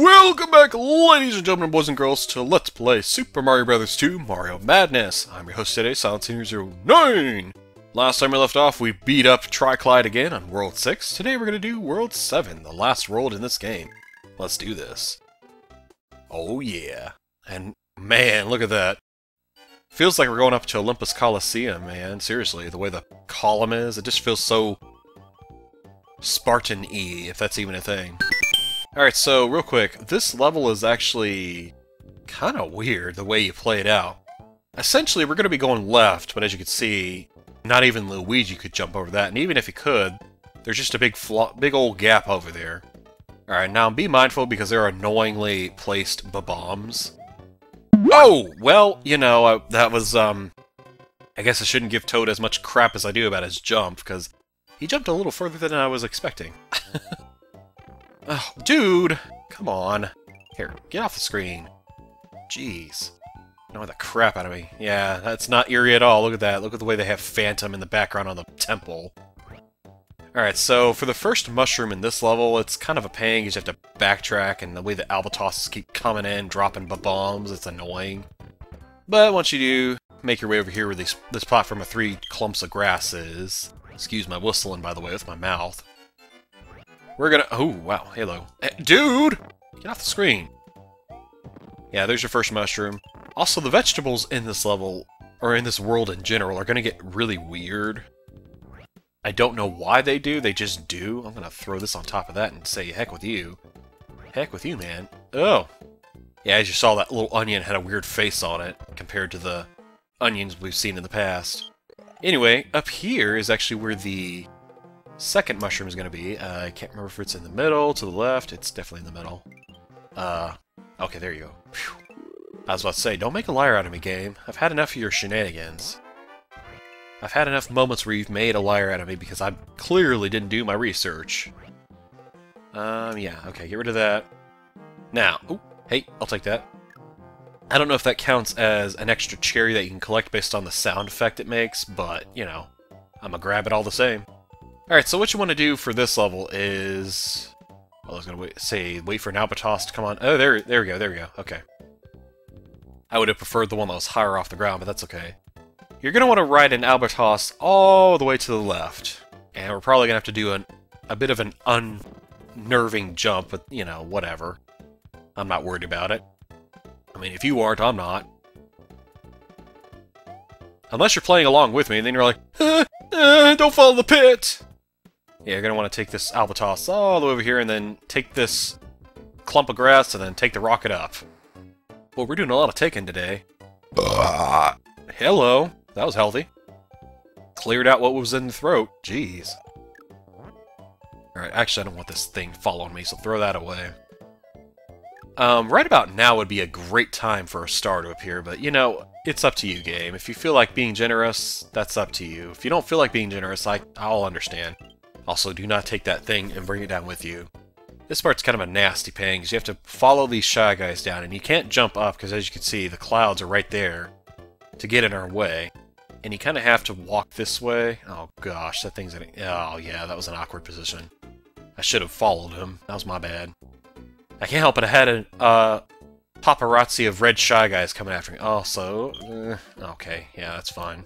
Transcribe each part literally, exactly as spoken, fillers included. Welcome back, ladies and gentlemen, boys and girls, to Let's Play Super Mario Bros. two Mario Madness. I'm your host today, Silent Senior oh nine. Last time we left off, we beat up Tri-Clyde again on World six. Today we're going to do World seven, the last world in this game. Let's do this. Oh yeah. And man, look at that. Feels like we're going up to Olympus Colosseum, man. Seriously, the way the column is, it just feels so Spartan-y, if that's even a thing. Alright, so real quick, this level is actually kind of weird, the way you play it out. Essentially, we're going to be going left, but as you can see, not even Luigi could jump over that, and even if he could, there's just a big flo big old gap over there. Alright, now be mindful because there are annoyingly placed Bob-ombs. Oh! Well, you know, I, that was, um... I guess I shouldn't give Toad as much crap as I do about his jump, because he jumped a little further than I was expecting. Oh, dude! Come on. Here, get off the screen. Jeez. Annoy the crap out of me. Yeah, that's not eerie at all. Look at that. Look at the way they have Phantom in the background on the temple. Alright, so for the first mushroom in this level, it's kind of a pain. You just have to backtrack, and the way the albatrosses keep coming in, dropping bombs, it's annoying. But once you do, make your way over here where these, this platform of three clumps of grass is. Excuse my whistling, by the way, with my mouth. We're gonna... Oh, wow. Hello. Dude! Get off the screen. Yeah, there's your first mushroom. Also, the vegetables in this level, or in this world in general, are gonna get really weird. I don't know why they do, they just do. I'm gonna throw this on top of that and say, heck with you. Heck with you, man. Oh! Yeah, as you saw, that little onion had a weird face on it, compared to the onions we've seen in the past. Anyway, up here is actually where the second mushroom is going to be. Uh, I can't remember if it's in the middle, to the left. It's definitely in the middle. Uh, okay, there you go. Whew. I was about to say, don't make a liar out of me, game. I've had enough of your shenanigans. I've had enough moments where you've made a liar out of me because I clearly didn't do my research. Um, yeah, okay, get rid of that. Now, oh, hey, I'll take that. I don't know if that counts as an extra cherry that you can collect based on the sound effect it makes, but, you know, I'm gonna grab it all the same. Alright, so what you want to do for this level is... Well, I was going to wait, say, wait for an albatross to come on. Oh, there, there we go, there we go, okay. I would have preferred the one that was higher off the ground, but that's okay. You're going to want to ride an albatross all the way to the left. And we're probably going to have to do an, a bit of an unnerving jump, but, you know, whatever. I'm not worried about it. I mean, if you aren't, I'm not. Unless you're playing along with me, and then you're like, ah, ah, don't follow the pit! Yeah, you're going to want to take this albatross all the way over here, and then take this clump of grass, and then take the rocket up. Well, we're doing a lot of taking today. Uh, hello! That was healthy. Cleared out what was in the throat. Jeez. Alright, actually I don't want this thing following me, so throw that away. Um, right about now would be a great time for a star to appear, but you know, it's up to you, game. If you feel like being generous, that's up to you. If you don't feel like being generous, I, I'll understand. Also, do not take that thing and bring it down with you. This part's kind of a nasty pain, because you have to follow these Shy Guys down, and you can't jump up, because as you can see, the clouds are right there to get in our way. And you kind of have to walk this way. Oh gosh, that thing's... Gonna, oh yeah, that was an awkward position. I should have followed him. That was my bad. I can't help it, I had a uh, paparazzi of red Shy Guys coming after me. Also, oh, uh, okay, yeah, that's fine.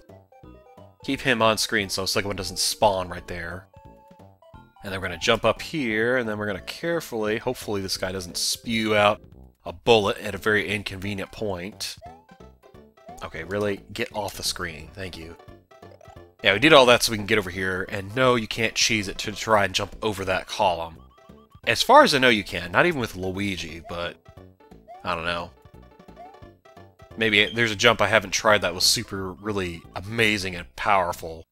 Keep him on screen so the second one doesn't spawn right there. And then we're going to jump up here, and then we're going to carefully, hopefully this guy doesn't spew out a bullet at a very inconvenient point. Okay, really, get off the screen, thank you. Yeah, we did all that so we can get over here, and no, you can't cheese it to try and jump over that column. As far as I know, you can. Not even with Luigi, but... I don't know. Maybe there's a jump I haven't tried that was super, really amazing and powerful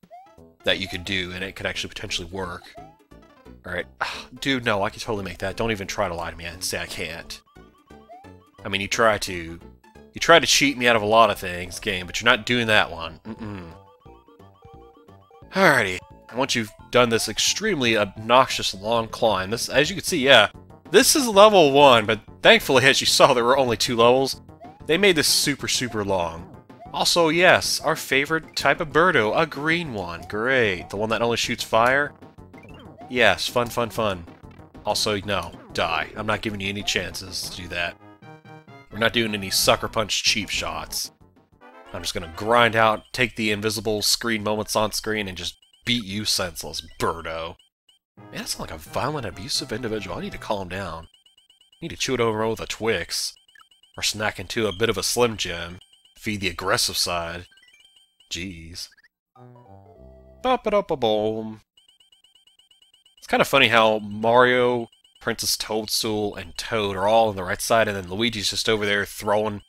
that you could do, and it could actually potentially work. Alright. Dude, no, I could totally make that. Don't even try to lie to me and say I can't. I mean, you try to... You try to cheat me out of a lot of things, game, but you're not doing that one. Mm-mm. Alrighty. Once you've done this extremely obnoxious long climb, this, as you can see, yeah, this is level one, but thankfully, as you saw, there were only two levels. They made this super, super long. Also, yes, our favorite type of Birdo, a green one. Great. The one that only shoots fire? Yes, fun, fun, fun. Also, no. Die. I'm not giving you any chances to do that. We're not doing any sucker punch cheap shots. I'm just gonna grind out, take the invisible screen moments on screen, and just beat you senseless, Birdo. Man, that's like a violent, abusive individual. I need to calm down. I need to chew it over with a Twix. Or snack into a bit of a Slim Jim. Feed the aggressive side. Jeez. Ba-ba-da-ba-boom. It's kind of funny how Mario, Princess Toadstool, and Toad are all on the right side, and then Luigi's just over there throwing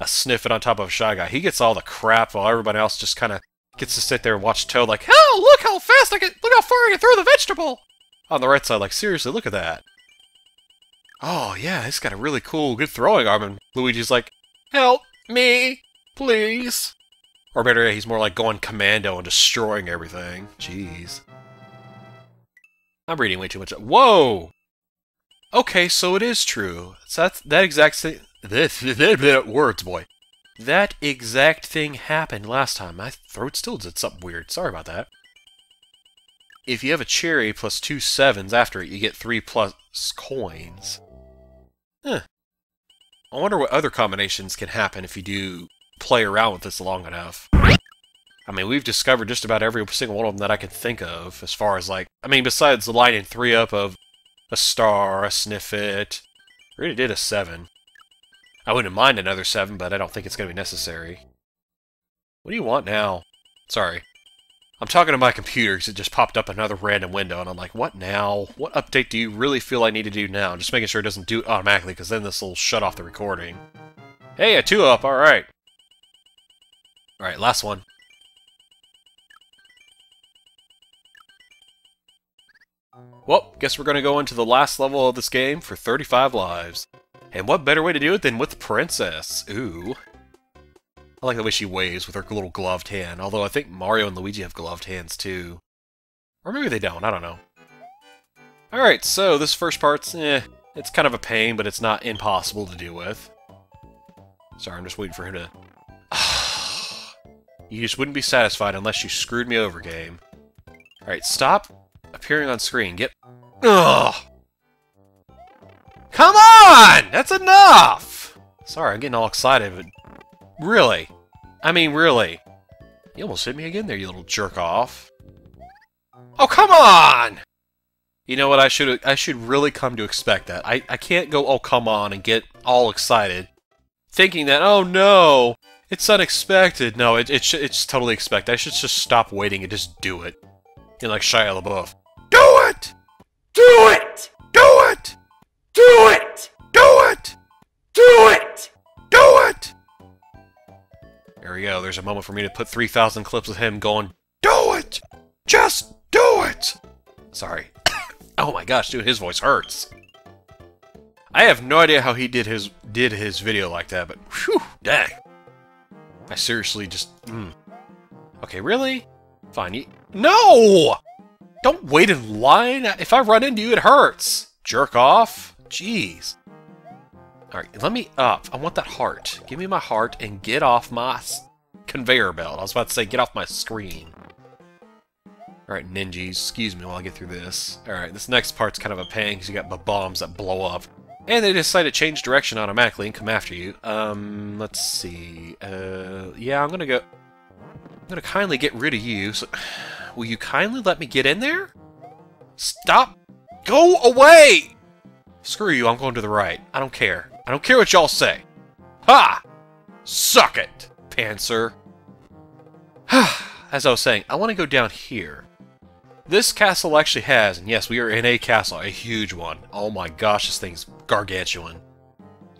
a Sniffit on top of Shy Guy. He gets all the crap while everybody else just kind of gets to sit there and watch Toad like, oh, look how fast I can, look how far I can throw the vegetable! On the right side, like, seriously, look at that. Oh, yeah, he's got a really cool, good throwing arm, and Luigi's like, help me, please. Or better yet, he's more like going commando and destroying everything. Jeez. I'm reading way too much. Whoa! Okay, so it is true. So that's, that exact thing... Words, boy. That exact thing happened last time. My throat still did something weird. Sorry about that. If you have a cherry plus two sevens after it, you get three plus coins. Huh. I wonder what other combinations can happen if you do play around with this long enough. I mean, we've discovered just about every single one of them that I can think of, as far as, like... I mean, besides the lining three up of a star, a Sniffit. I really did a seven. I wouldn't mind another seven, but I don't think it's going to be necessary. What do you want now? Sorry. I'm talking to my computer because it just popped up another random window, and I'm like, what now? What update do you really feel I need to do now? Just making sure it doesn't do it automatically, because then this will shut off the recording. Hey, a two up! Alright. Alright, last one. Well, guess we're going to go into the last level of this game for thirty-five lives. And what better way to do it than with the princess? Ooh. I like the way she waves with her little gloved hand, although I think Mario and Luigi have gloved hands too. Or maybe they don't, I don't know. Alright, so this first part's, eh, it's kind of a pain, but it's not impossible to deal with. Sorry, I'm just waiting for him to... You just wouldn't be satisfied unless you screwed me over, game. Alright, stop appearing on screen. Get... Ugh! Come on! That's enough! Sorry, I'm getting all excited, but... Really? I mean, really? You almost hit me again there, you little jerk-off. Oh, come on! You know what, I should I should really come to expect that. I, I can't go, oh, come on, and get all excited. Thinking that, oh, no! It's unexpected. No, it, it sh it's totally expected. I should just stop waiting and just do it. You know, like Shia LaBeouf. Do it! Do it! Do it! Do it! Do it! Do it! Do it! There we go. There's a moment for me to put three thousand clips of him going, do it! Just do it! Sorry. Oh my gosh, dude, his voice hurts. I have no idea how he did his did his video like that, but whew, dang. I seriously just... Mm. Okay, really? Fine. You, no! Don't wait in line. If I run into you, it hurts. Jerk off. Jeez. Alright, let me up. I want that heart. Give me my heart and get off my s conveyor belt. I was about to say, get off my screen. Alright, ninjas. Excuse me while I get through this. Alright, this next part's kind of a pain because you got Bob-ombs that blow up. And they decide to change direction automatically and come after you. Um, let's see. Uh, yeah, I'm gonna go... I'm gonna kindly get rid of you. So, will you kindly let me get in there? Stop! Go away! Screw you, I'm going to the right. I don't care. I don't care what y'all say. Ha! Suck it, Pansear. As I was saying, I want to go down here. This castle actually has, and yes, we are in a castle, a huge one. Oh my gosh, this thing's gargantuan.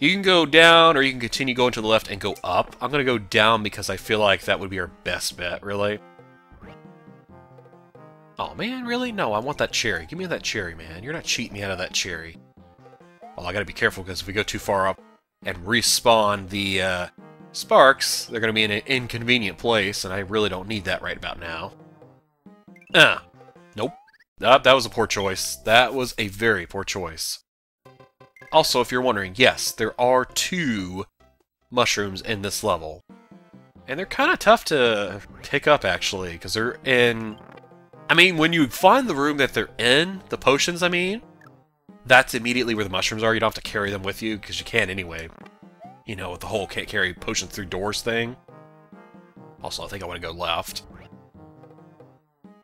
You can go down, or you can continue going to the left and go up. I'm going to go down because I feel like that would be our best bet, really. Oh man, really? No, I want that cherry. Give me that cherry, man. You're not cheating me out of that cherry. Well, I gotta be careful, because if we go too far up and respawn the uh, sparks, they're gonna be in an inconvenient place, and I really don't need that right about now. Uh, nope. Uh, that was a poor choice. That was a very poor choice. Also, if you're wondering, yes, there are two mushrooms in this level. And they're kind of tough to pick up, actually, because they're in... I mean, when you find the room that they're in, the potions, I mean... that's immediately where the mushrooms are. You don't have to carry them with you, because you can anyway. You know, with the whole can't carry potions through doors thing. Also, I think I want to go left.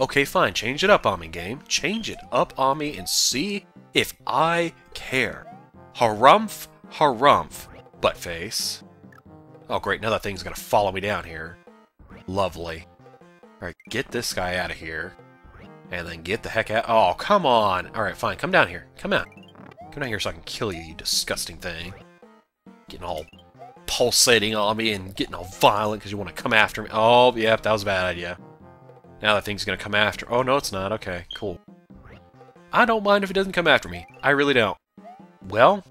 Okay, fine. Change it up on me, game. Change it up on me and see if I care. Harumph, harumph, buttface. Oh, great. Now that thing's going to follow me down here. Lovely. Alright, get this guy out of here. And then get the heck out. Oh, come on. Alright, fine. Come down here. Come out. Come down here so I can kill you, you disgusting thing. Getting all pulsating on me and getting all violent because you want to come after me. Oh, yep, that was a bad idea. Now that thing's going to come after... Oh, no, it's not. Okay, cool. I don't mind if it doesn't come after me. I really don't. Well,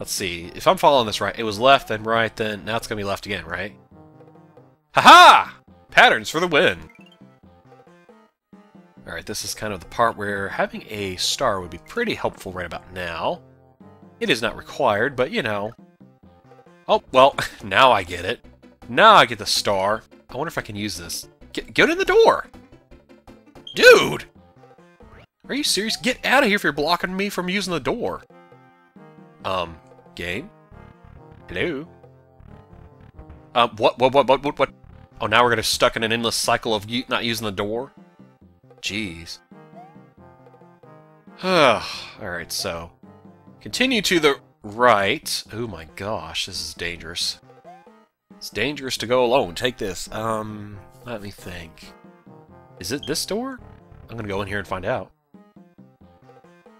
let's see. If I'm following this right, it was left, then right, then... Now it's going to be left again, right? Ha-ha! Patterns for the win! Alright, this is kind of the part where having a star would be pretty helpful right about now. It is not required, but, you know... Oh, well, now I get it. Now I get the star. I wonder if I can use this. Get, get in the door! Dude! Are you serious? Get out of here if you're blocking me from using the door. Um, game? Hello? Um, what, what, what, what, what, what? Oh, now we're gonna stuck in an endless cycle of you not using the door? Jeez. Alright, so... Continue to the right. Oh my gosh, this is dangerous. It's dangerous to go alone. Take this. Um... Let me think. Is it this door? I'm gonna go in here and find out.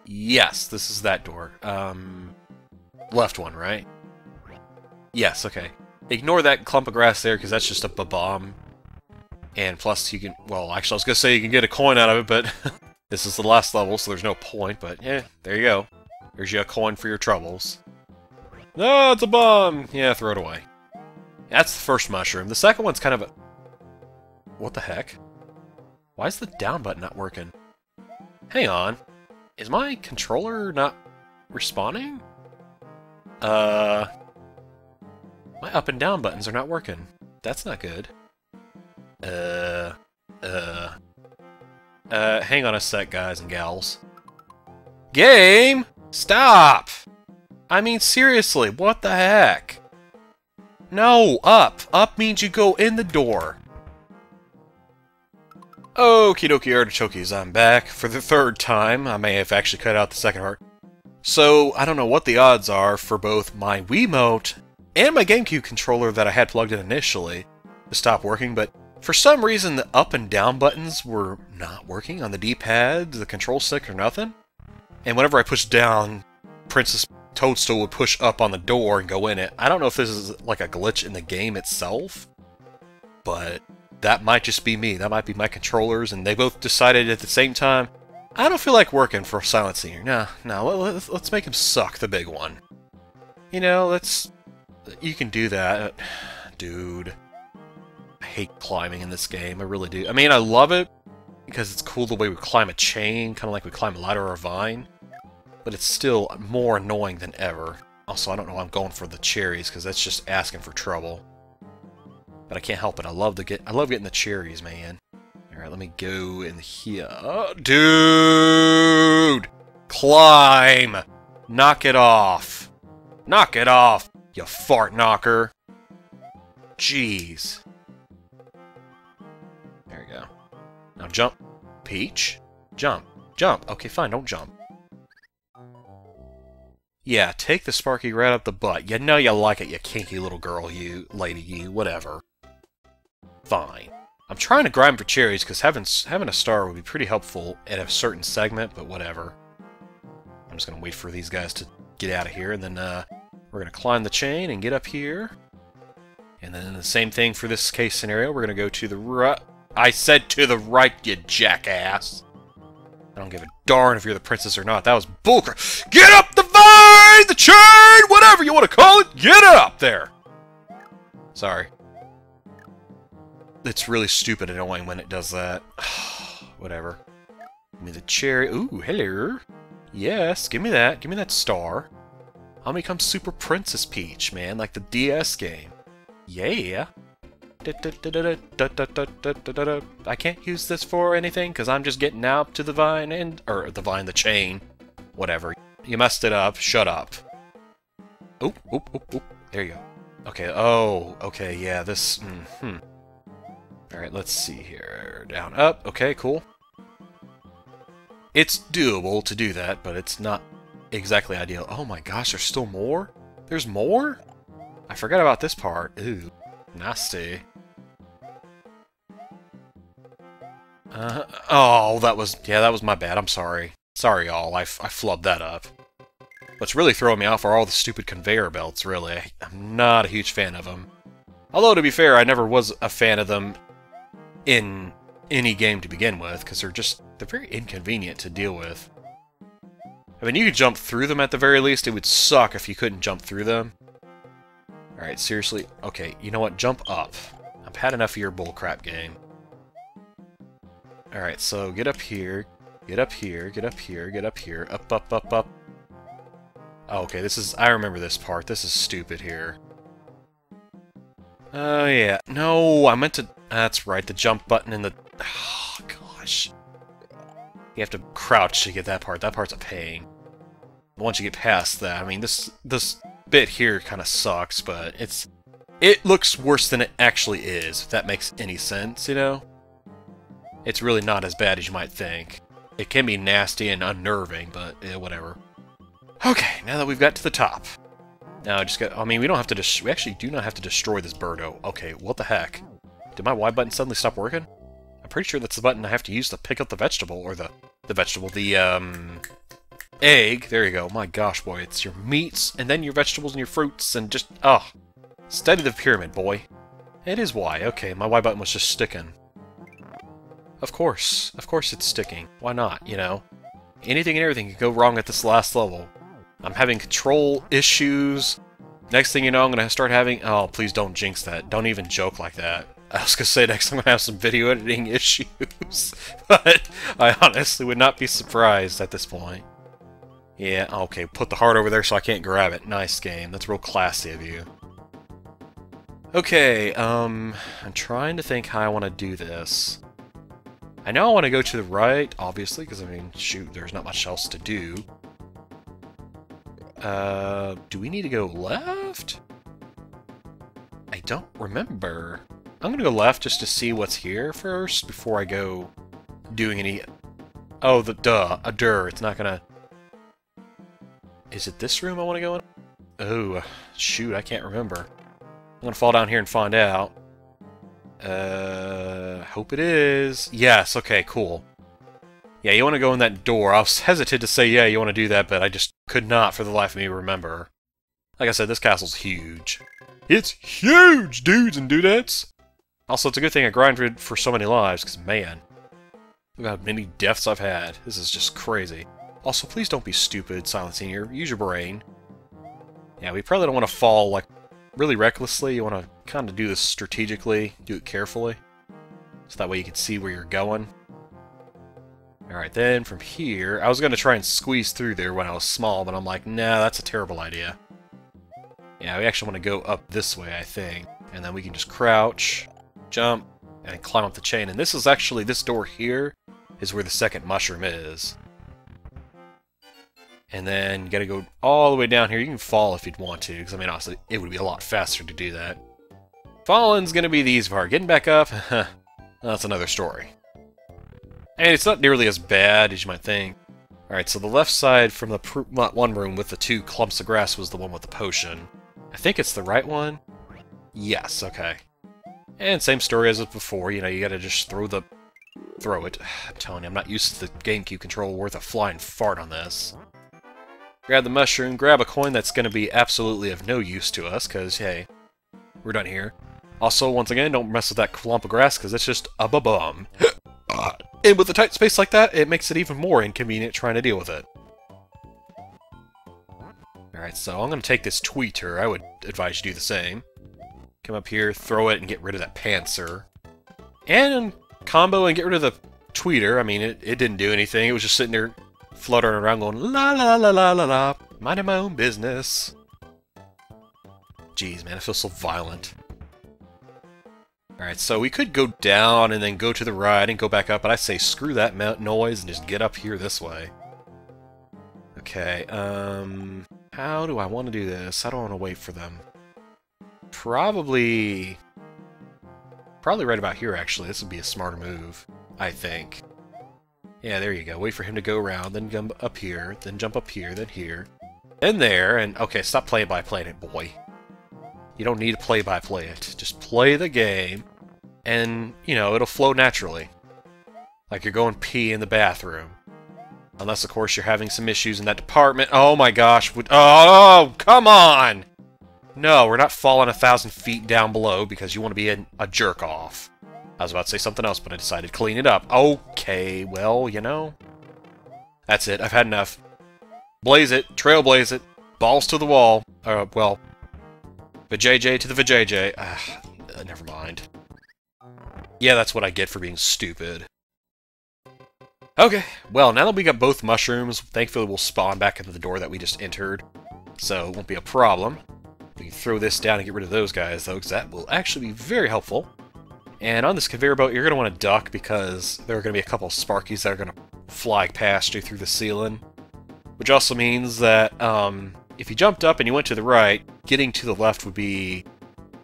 Yes, this is that door. Um, left one, right? Yes, okay. Ignore that clump of grass there, because that's just a bomb. And plus you can... Well, actually, I was gonna say you can get a coin out of it, but... this is the last level, so there's no point, but yeah, there you go. Here's your coin for your troubles. No, it's a bomb! Yeah, throw it away. That's the first mushroom. The second one's kind of a... What the heck? Why is the down button not working? Hang on. Is my controller not responding? Uh... My up and down buttons are not working. That's not good. Uh... Uh... Uh, hang on a sec, guys and gals. Game! Stop! I mean, seriously, what the heck? No, up! Up means you go in the door. Okie dokie artichokes, I'm back for the third time. I may have actually cut out the second part. So, I don't know what the odds are for both my Wiimote and my GameCube controller that I had plugged in initially to stop working, but for some reason the up and down buttons were not working on the D-pad, the control stick, or nothing. And whenever I pushed down, Princess Toadstool would push up on the door and go in it. I don't know if this is like a glitch in the game itself, but... That might just be me. That might be my controllers, and they both decided at the same time, I don't feel like working for Silent Senior. Nah, nah, let's, let's make him suck the big one. You know, let's... You can do that. Dude. I hate climbing in this game. I really do. I mean, I love it, because it's cool the way we climb a chain, kind of like we climb a ladder or a vine. But it's still more annoying than ever. Also, I don't know why I'm going for the cherries, because that's just asking for trouble. But I can't help it. I love the get. I love getting the cherries, man. All right, let me go in here. Oh, dude, climb! Knock it off! Knock it off! You fart knocker! Jeez. There we go. Now jump, Peach. Jump, jump. Okay, fine. Don't jump. Yeah, take the Sparky right up the butt. You know you like it, you kinky little girl, you lady, you whatever. Fine. I'm trying to grind for cherries, because having, having a star would be pretty helpful at a certain segment, but whatever. I'm just going to wait for these guys to get out of here, and then uh, we're going to climb the chain and get up here. And then the same thing for this case scenario. We're going to go to the right. I said to the right, you jackass! I don't give a darn if you're the princess or not. That was bullcrap. Get up the vine! The chain! Whatever you want to call it! Get up there! Sorry. It's really stupid and annoying when it does that. Whatever. Give me the cherry. Ooh, hello. Yes, give me that. Give me that star. I'll become Super Princess Peach, man, like the D S game. Yeah. I can't use this for anything, because I'm just getting out to the vine and... Or the vine, the chain. Whatever. You messed it up. Shut up. Oop, oop, oop, oop. There you go. Okay, oh, okay, yeah, this... Mm-hmm. Alright, let's see here. Down, up. Okay, cool. It's doable to do that, but it's not exactly ideal. Oh my gosh, there's still more? There's more? I forgot about this part. Ooh, nasty. Uh, oh, that was... Yeah, that was my bad. I'm sorry. Sorry, y'all. I, f I flubbed that up. What's really throwing me off are all the stupid conveyor belts, really. I'm not a huge fan of them. Although, to be fair, I never was a fan of them in any game to begin with, because they're just... They're very inconvenient to deal with. I mean, you could jump through them at the very least. It would suck if you couldn't jump through them. Alright, seriously. Okay, you know what? Jump up. I've had enough of your bullcrap game. Alright, so get up here, get up here, get up here, get up here, up, up, up, up. Oh, okay, this is... I remember this part. This is stupid here. Oh, yeah. No, I meant to... That's right, the jump button and the... Oh, gosh. You have to crouch to get that part. That part's a pain. Once you get past that, I mean, this this bit here kind of sucks, but it's... It looks worse than it actually is, if that makes any sense, you know? It's really not as bad as you might think. It can be nasty and unnerving, but eh, whatever. Okay, now that we've got to the top. Now I just got... I mean, we don't have to... Dis we actually do not have to destroy this Birdo. Okay, what the heck? Did my Y button suddenly stop working? I'm pretty sure that's the button I have to use to pick up the vegetable, or the... The vegetable, the, um... egg. There you go. My gosh, boy. It's your meats, and then your vegetables and your fruits, and just... Ah. Oh, study the pyramid, boy. It is Y. Okay, my Y button was just sticking. Of course. Of course it's sticking. Why not, you know? Anything and everything could go wrong at this last level. I'm having control issues. Next thing you know, I'm going to start having... Oh, please don't jinx that. Don't even joke like that. I was going to say next I'm going to have some video editing issues. But I honestly would not be surprised at this point. Yeah, okay. Put the heart over there so I can't grab it. Nice game. That's real classy of you. Okay, um... I'm trying to think how I want to do this. I know I want to go to the right, obviously, because, I mean, shoot, there's not much else to do. Uh, do we need to go left? I don't remember. I'm going to go left just to see what's here first before I go doing any... Oh, the duh, a duh, it's not going to... Is it this room I want to go in? Oh, shoot, I can't remember. I'm going to fall down here and find out. Uh, hope it is. Yes, okay, cool. Yeah, you want to go in that door. I was hesitant to say, yeah, you want to do that, but I just could not for the life of me remember. Like I said, this castle's huge. It's huge, dudes and dudettes! Also, it's a good thing I grinded for so many lives, because, man, look how many deaths I've had. This is just crazy. Also, please don't be stupid, Silent Senior. Use your brain. Yeah, we probably don't want to fall, like, really recklessly. You want to kind of do this strategically, do it carefully, so that way you can see where you're going. Alright, then from here, I was going to try and squeeze through there when I was small, but I'm like, nah, that's a terrible idea. Yeah, we actually want to go up this way, I think, and then we can just crouch, jump, and climb up the chain, and this is actually, this door here is where the second mushroom is. And then you gotta go all the way down here. You can fall if you'd want to, because, I mean, honestly, it would be a lot faster to do that. Falling's gonna be the easy part. Getting back up, that's another story. And it's not nearly as bad as you might think. Alright, so the left side from the pr not one room with the two clumps of grass was the one with the potion. I think it's the right one? Yes, okay. And same story as before, you know, you gotta just throw the... Throw it. I'm telling you, I'm not used to the GameCube control worth a flying fart on this. Grab the mushroom, grab a coin that's going to be absolutely of no use to us, because, hey, we're done here. Also, once again, don't mess with that clump of grass, because it's just a ba-bum. And with a tight space like that, it makes it even more inconvenient trying to deal with it. Alright, so I'm going to take this tweeter. I would advise you do the same. Come up here, throw it, and get rid of that Pansear. And combo and get rid of the tweeter. I mean, it, it didn't do anything. It was just sitting there... fluttering around going, la la la la la la, minding my own business. Jeez, man, I feel so violent. Alright, so we could go down and then go to the right and go back up, but I say screw that noise and just get up here this way. Okay, um... how do I want to do this? I don't want to wait for them. Probably... Probably right about here, actually. This would be a smarter move, I think. Yeah, there you go. Wait for him to go around, then jump up here, then jump up here, then here. Then there, and... Okay, stop play-by-playing it, boy. You don't need to play-by-play it. Just play the game, and, you know, it'll flow naturally. Like you're going pee in the bathroom. Unless, of course, you're having some issues in that department. Oh my gosh. Oh, come on! No, we're not falling a thousand feet down below because you want to be a, a jerk-off. I was about to say something else, but I decided to clean it up. Okay, well, you know... That's it. I've had enough. Blaze it. Trailblaze it. Balls to the wall. Uh, well... Vajayjay to the Vajayjay. Uh, never mind. Yeah, that's what I get for being stupid. Okay, well, now that we got both mushrooms, thankfully we'll spawn back into the door that we just entered, so it won't be a problem. We can throw this down and get rid of those guys, though, because that will actually be very helpful. And on this conveyor belt, you're going to want to duck, because there are going to be a couple of Sparkies that are going to fly past you through the ceiling. Which also means that um, if you jumped up and you went to the right, getting to the left would be,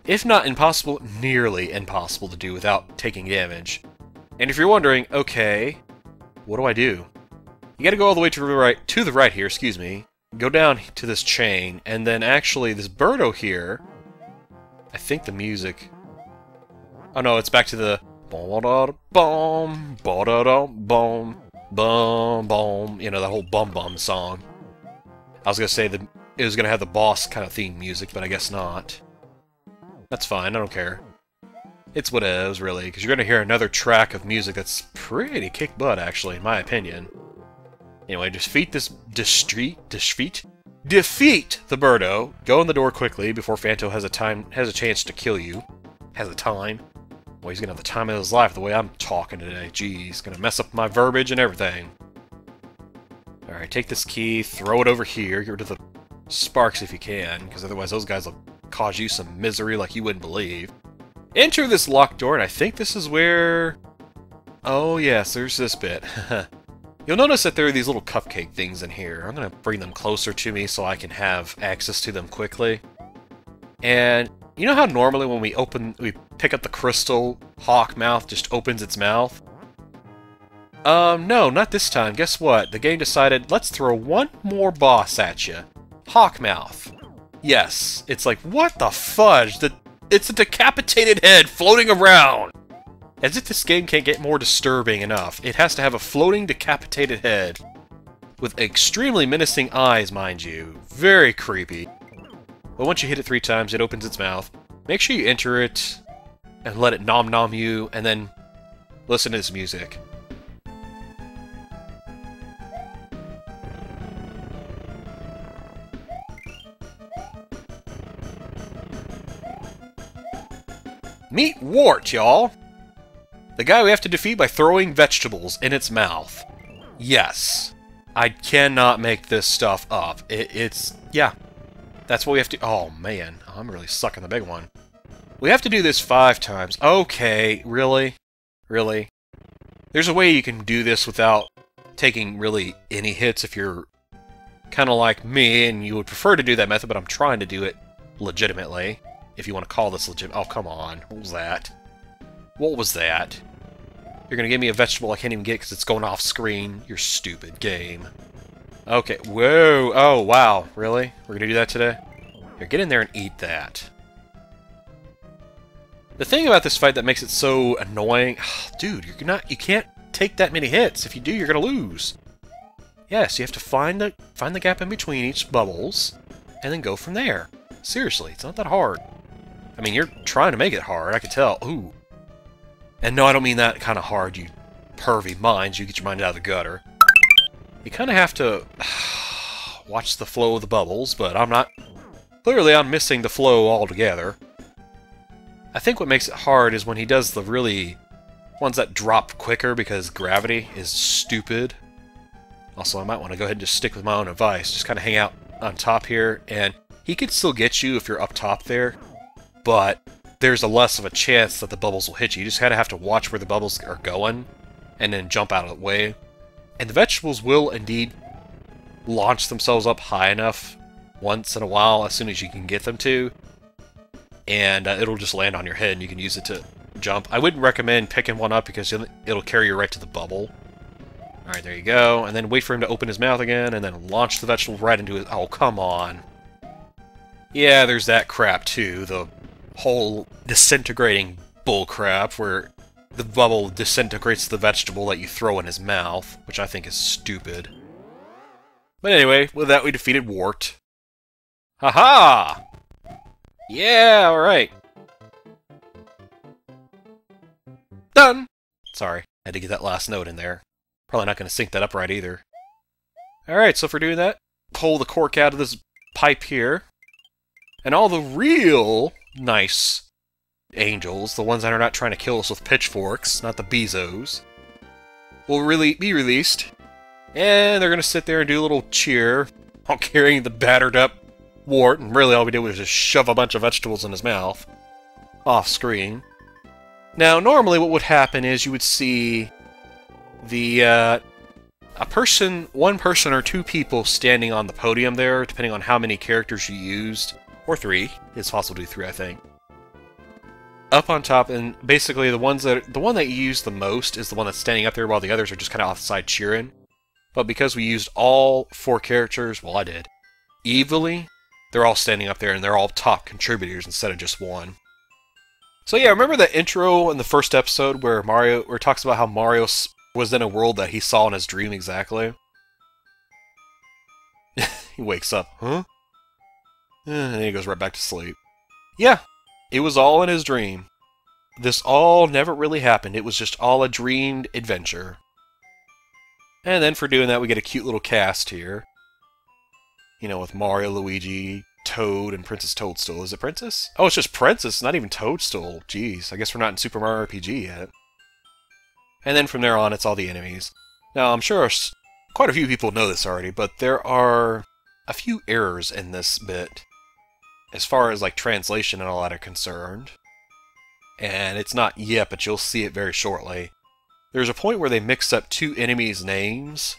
if not impossible, nearly impossible to do without taking damage. And if you're wondering, okay... what do I do? You gotta go all the way to the right, to the right here, excuse me. Go down to this chain, and then actually this Birdo here... I think the music... Oh no, it's back to the... Ba-da-da-bom, ba-da-da-bom, bum-bom, you know, that whole bum-bum song. I was gonna say that it was gonna have the boss kind of theme music, but I guess not. That's fine, I don't care. It's whatevs, really, because you're going to hear another track of music that's pretty kick butt, actually, in my opinion. Anyway, defeat this... Destreet... Defeat? Defeat the Birdo! Go in the door quickly before Phanto has a time... has a chance to kill you. Has a time. Well, he's going to have the time of his life the way I'm talking today. Jeez, going to mess up my verbiage and everything. Alright, take this key, throw it over here, get rid of the sparks if you can, because otherwise those guys will cause you some misery like you wouldn't believe. Enter this locked door, and I think this is where... Oh, yes, there's this bit. You'll notice that there are these little cupcake things in here. I'm going to bring them closer to me so I can have access to them quickly. And you know how normally when we open, we pick up the crystal, Hawk Mouth just opens its mouth? Um, no, not this time. Guess what? The game decided, let's throw one more boss at you. Hawk Mouth. Yes. It's like, what the fudge? The... It's a decapitated head floating around! As if this game can't get more disturbing enough, it has to have a floating decapitated head. With extremely menacing eyes, mind you. Very creepy. But once you hit it three times, it opens its mouth. Make sure you enter it, and let it nom-nom you, and then listen to this music. Meet Wart, y'all! The guy we have to defeat by throwing vegetables in its mouth. Yes. I cannot make this stuff up. It, it's... yeah. That's what we have to... Oh, man. I'm really sucking the big one. We have to do this five times. Okay, really? Really? There's a way you can do this without taking really any hits if you're kind of like me and you would prefer to do that method, but I'm trying to do it legitimately. If you want to call this legit. Oh, come on. What was that? What was that? You're going to give me a vegetable I can't even get because it's going off screen. You're stupid game. Okay. Whoa. Oh, wow. Really? We're going to do that today? Here, get in there and eat that. The thing about this fight that makes it so annoying... Dude, you're not, you can't take that many hits. If you do, you're going to lose. Yes, you have to find the, find the gap in between each bubbles and then go from there. Seriously, it's not that hard. I mean, you're trying to make it hard, I could tell. Ooh. And no, I don't mean that kind of hard, you pervy minds. You get your mind out of the gutter. You kind of have to watch the flow of the bubbles, but I'm not... Clearly, I'm missing the flow altogether. I think what makes it hard is when he does the really... ones that drop quicker because gravity is stupid. Also, I might want to go ahead and just stick with my own advice. Just kind of hang out on top here, and he could still get you if you're up top there. But there's a less of a chance that the bubbles will hit you. You just kind of have to watch where the bubbles are going and then jump out of the way. And the vegetables will indeed launch themselves up high enough once in a while, as soon as you can get them to, and uh, it'll just land on your head and you can use it to jump. I wouldn't recommend picking one up because it'll carry you right to the bubble. Alright, there you go. And then wait for him to open his mouth again, and then launch the vegetable right into his... Oh, come on. Yeah, there's that crap, too. The whole disintegrating bullcrap where the bubble disintegrates the vegetable that you throw in his mouth, which I think is stupid. But anyway, with that, we defeated Wart. Haha! -ha! Yeah, alright. Done! Sorry, had to get that last note in there. Probably not going to sync that up right either. Alright, so for doing that, pull the cork out of this pipe here. And all the real nice angels, the ones that are not trying to kill us with pitchforks, not the Bezos, will really be released. And they're going to sit there and do a little cheer while carrying the battered up Wart. And really all we did was just shove a bunch of vegetables in his mouth. Off screen. Now, normally what would happen is you would see... The, uh, a person, one person or two people standing on the podium there, depending on how many characters you used, or three, it's possible to do three, I think. Up on top, and basically the ones that, the one that you use the most is the one that's standing up there while the others are just kind of off the side cheering. But because we used all four characters, well I did, evilly, they're all standing up there and they're all top contributors instead of just one. So yeah, remember that intro in the first episode where Mario, where it talks about how Mario was in a world that he saw in his dream exactly. He wakes up, huh? And he goes right back to sleep. Yeah, it was all in his dream. This all never really happened. It was just all a dreamed adventure. And then for doing that, we get a cute little cast here. You know, with Mario, Luigi, Toad, and Princess Toadstool. Is it Princess? Oh, it's just Princess, not even Toadstool. Jeez, I guess we're not in Super Mario R P G yet. And then from there on, it's all the enemies. Now, I'm sure quite a few people know this already, but there are a few errors in this bit as far as, like, translation and all that are concerned. And it's not yet, but you'll see it very shortly. There's a point where they mix up two enemies' names,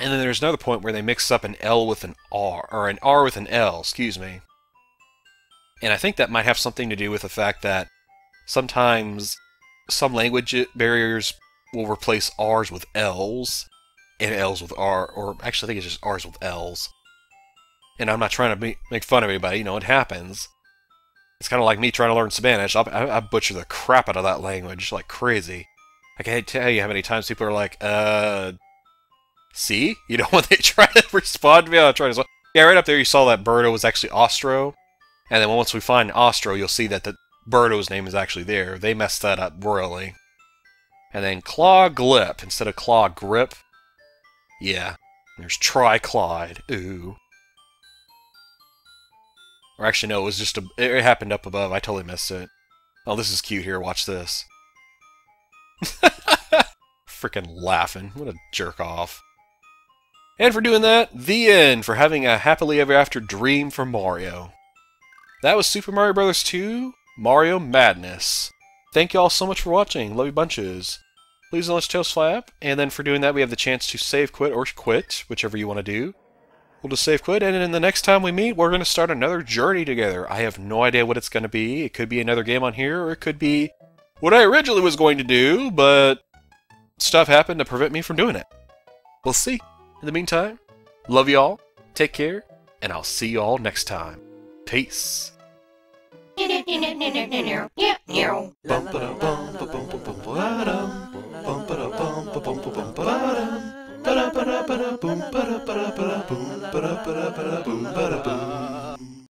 and then there's another point where they mix up an L with an R, or an R with an L, excuse me. And I think that might have something to do with the fact that sometimes some language barriers will replace R's with L's, and L's with R, or actually I think it's just R's with L's. And I'm not trying to be, make fun of anybody, you know, it happens. It's kind of like me trying to learn Spanish. I'll, I, I butcher the crap out of that language like crazy. I can't tell you how many times people are like, uh, see? You know, when they try to respond to me, I'll try to... Yeah, right up there you saw that Birdo was actually Ostro, and then once we find Ostro, you'll see that the Birdo's name is actually there. They messed that up royally. And then Claw Glip instead of Claw Grip. Yeah. There's Tri-Clyde. Ooh. Or actually, no, it was just a... It happened up above. I totally missed it. Oh, this is cute here. Watch this. Freaking laughing. What a jerk off. And for doing that, the end. For having a happily ever after dream for Mario. That was Super Mario Bros. two Mario Madness. Thank you all so much for watching. Love you bunches. Please don't let your tails flap. And then for doing that, we have the chance to save quit or quit, whichever you want to do. We'll just save quit, and then the next time we meet, we're going to start another journey together. I have no idea what it's going to be. It could be another game on here, or it could be what I originally was going to do, but stuff happened to prevent me from doing it. We'll see. In the meantime, love you all, take care, and I'll see you all next time. Peace. Ba-da-ba-da-boom-ba-da-ba-da-boom-ba-da-ba-da-boom-ba-da-ba-da-boom-ba-da-ba-da-boom-ba-da-ba-da-boom.